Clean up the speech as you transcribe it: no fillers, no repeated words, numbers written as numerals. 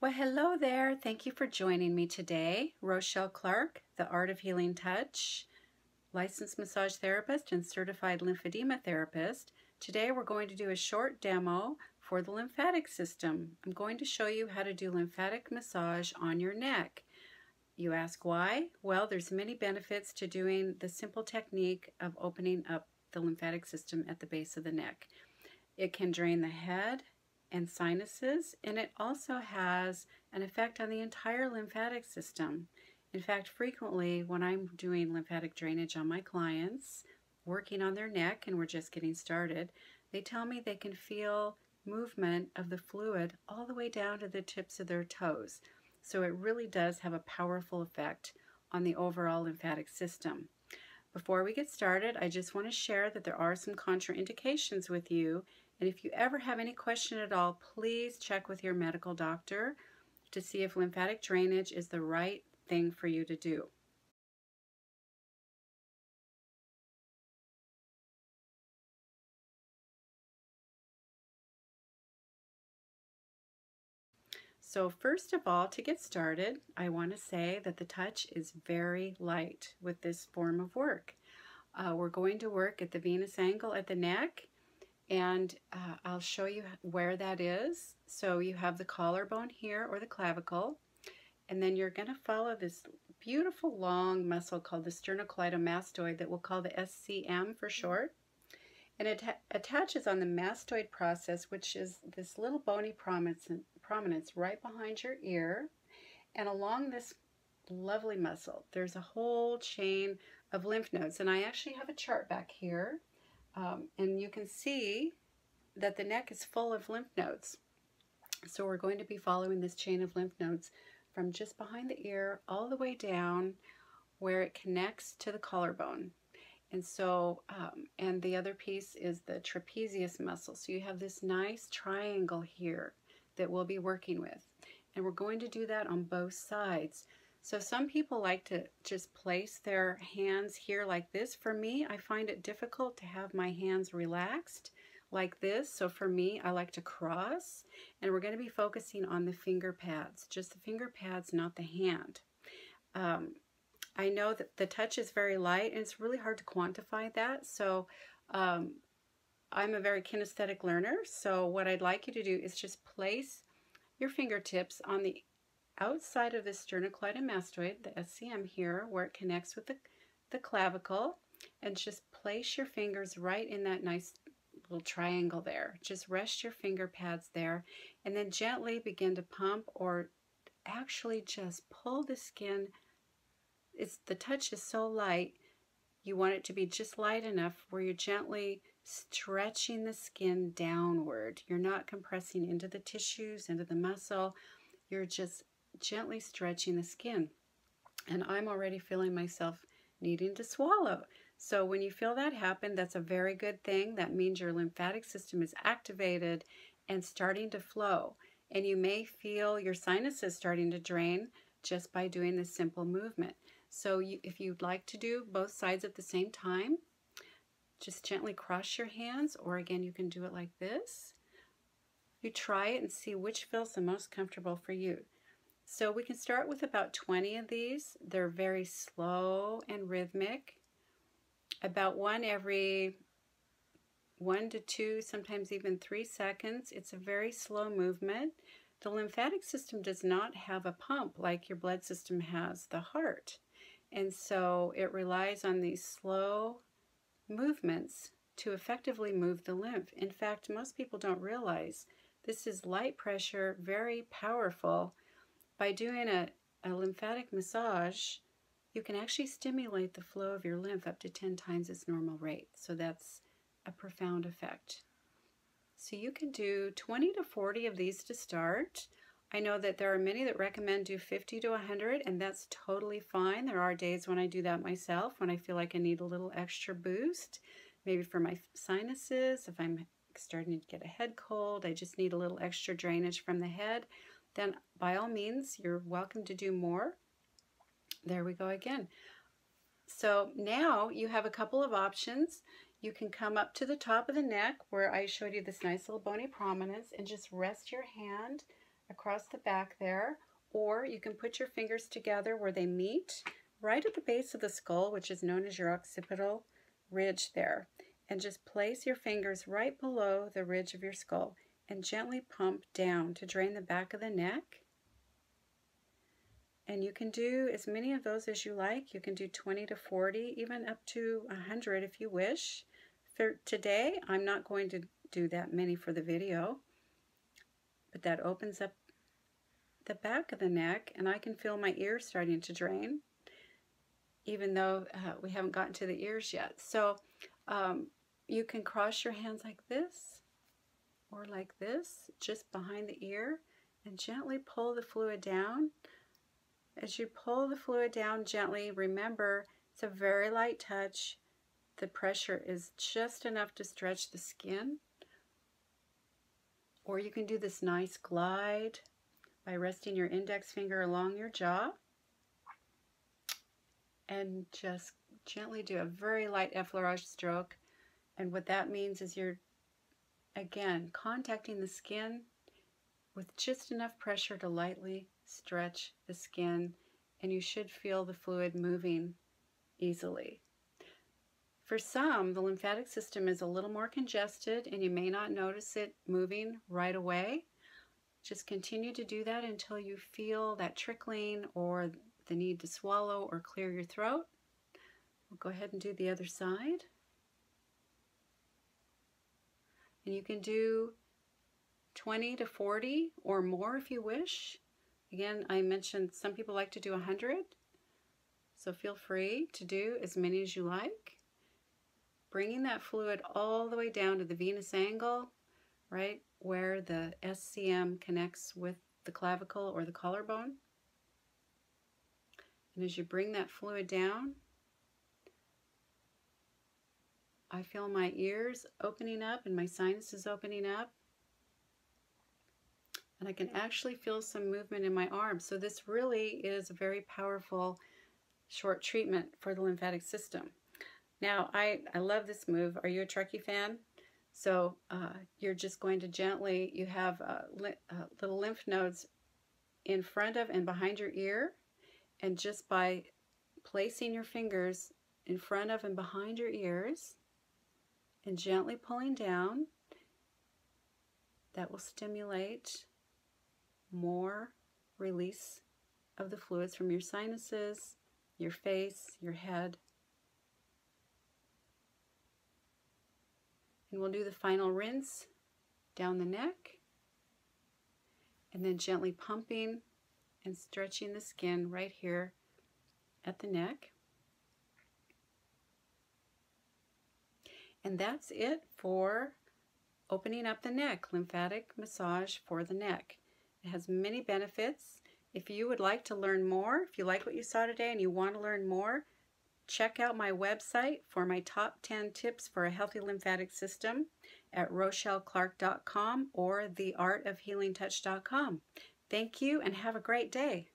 Well, hello there. Thank you for joining me today. Rochelle Clark, The Art of Healing Touch, licensed massage therapist and certified lymphedema therapist. Today we're going to do a short demo for the lymphatic system. I'm going to show you how to do lymphatic massage on your neck. You ask why? Well, there's many benefits to doing the simple technique of opening up the lymphatic system at the base of the neck. It can drain the head and sinuses, and it also has an effect on the entire lymphatic system. In fact, frequently when I'm doing lymphatic drainage on my clients, working on their neck, and we're just getting started, they tell me they can feel movement of the fluid all the way down to the tips of their toes. So it really does have a powerful effect on the overall lymphatic system. Before we get started, I just want to share that there are some contraindications with you, and if you ever have any question at all, please check with your medical doctor to see if lymphatic drainage is the right thing for you to do. So first of all, to get started, I want to say that the touch is very light with this form of work. We're going to work at the venous angle at the neck, and I'll show you where that is. So you have the collarbone here, or the clavicle, and then you're going to follow this beautiful long muscle called the sternocleidomastoid that we'll call the SCM for short. And it attaches on the mastoid process, which is this little bony prominence right behind your ear, and along this lovely muscle there's a whole chain of lymph nodes. And I actually have a chart back here, and you can see that the neck is full of lymph nodes. So we're going to be following this chain of lymph nodes from just behind the ear all the way down where it connects to the collarbone. And so and the other piece is the trapezius muscle. So you have this nice triangle here that we'll be working with, and we're going to do that on both sides. So some people like to just place their hands here like this. For me, I find it difficult to have my hands relaxed like this, so for me I like to cross, and we're going to be focusing on the finger pads, just the finger pads, not the hand. I know that the touch is very light, and it's really hard to quantify that, so I'm a very kinesthetic learner, so what I'd like you to do is just place your fingertips on the outside of the sternocleidomastoid, the SCM here, where it connects with the clavicle, and just place your fingers right in that nice little triangle there. Just rest your finger pads there, and then gently begin to pump, or actually just pull the skin. The touch is so light, you want it to be just light enough where you're gently stretching the skin downward. You're not compressing into the tissues, into the muscle. You're just gently stretching the skin. And I'm already feeling myself needing to swallow. So when you feel that happen, that's a very good thing. That means your lymphatic system is activated and starting to flow. And you may feel your sinuses starting to drain just by doing this simple movement. So if you'd like to do both sides at the same time, just gently cross your hands, or again, you can do it like this. You try it and see which feels the most comfortable for you. So we can start with about 20 of these. They're very slow and rhythmic. About one every 1 to 2, sometimes even 3 seconds. It's a very slow movement. The lymphatic system does not have a pump like your blood system has, the heart. And so it relies on these slow movements to effectively move the lymph. In fact, most people don't realize this is light pressure, very powerful. By doing a lymphatic massage, you can actually stimulate the flow of your lymph up to 10 times its normal rate. So that's a profound effect. So you can do 20 to 40 of these to start. I know that there are many that recommend do 50 to 100, and that's totally fine. There are days when I do that myself, when I feel like I need a little extra boost, maybe for my sinuses. If I'm starting to get a head cold, I just need a little extra drainage from the head, then by all means, you're welcome to do more. There we go again. So now you have a couple of options. You can come up to the top of the neck where I showed you this nice little bony prominence, and just rest your hand across the back there, or you can put your fingers together where they meet, right at the base of the skull, which is known as your occipital ridge there, and just place your fingers right below the ridge of your skull and gently pump down to drain the back of the neck. And you can do as many of those as you like. You can do 20 to 40, even up to 100 if you wish. For today, I'm not going to do that many for the video, but that opens up the back of the neck, and I can feel my ears starting to drain, even though we haven't gotten to the ears yet. So you can cross your hands like this or like this, just behind the ear, and gently pull the fluid down. As you pull the fluid down gently, remember it's a very light touch. The pressure is just enough to stretch the skin. Or you can do this nice glide by resting your index finger along your jaw and just gently do a very light effleurage stroke. And what that means is you're, again, contacting the skin with just enough pressure to lightly stretch the skin, and you should feel the fluid moving easily. For some, the lymphatic system is a little more congested and you may not notice it moving right away. Just continue to do that until you feel that trickling or the need to swallow or clear your throat. We'll go ahead and do the other side. And you can do 20 to 40 or more if you wish. Again, I mentioned some people like to do 100, so feel free to do as many as you like. Bringing that fluid all the way down to the venous angle, right where the SCM connects with the clavicle or the collarbone. And as you bring that fluid down, I feel my ears opening up and my sinuses opening up. And I can actually feel some movement in my arms. So this really is a very powerful short treatment for the lymphatic system. Now, I love this move. Are you a Trekkie fan? So you're just going to gently, you have little lymph nodes in front of and behind your ear. And just by placing your fingers in front of and behind your ears and gently pulling down, that will stimulate more release of the fluids from your sinuses, your face, your head. And we'll do the final rinse down the neck, and then gently pumping and stretching the skin right here at the neck. And that's it for opening up the neck, lymphatic massage for the neck. It has many benefits. If you would like to learn more, if you like what you saw today and you want to learn more, check out my website for my top 10 tips for a healthy lymphatic system at RochelleClark.com or TheArtOfHealingTouch.com. Thank you and have a great day.